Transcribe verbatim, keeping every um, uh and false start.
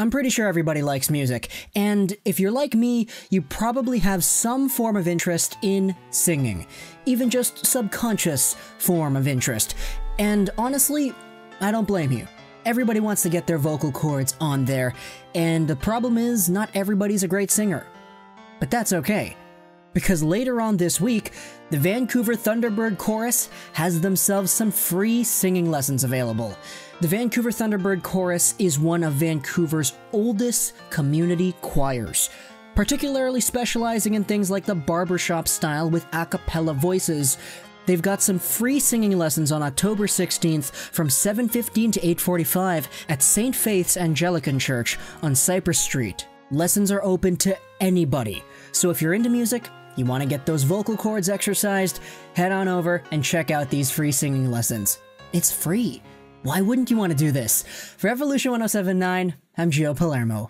I'm pretty sure everybody likes music, and if you're like me, you probably have some form of interest in singing, even just subconscious form of interest. And honestly, I don't blame you. Everybody wants to get their vocal cords on there, and the problem is not everybody's a great singer. But that's okay, because later on this week, the Vancouver Thunderbird Chorus has themselves some free singing lessons available. The Vancouver Thunderbird Chorus is one of Vancouver's oldest community choirs, particularly specializing in things like the barbershop style with a cappella voices. They've got some free singing lessons on October sixteenth from seven fifteen to eight forty-five at Saint Faith's Anglican Church on Cypress Street. Lessons are open to anybody, so if you're into music, you want to get those vocal cords exercised, head on over and check out these free singing lessons. It's free. Why wouldn't you want to do this? For Evolution one oh seven point nine, I'm Gio Palermo.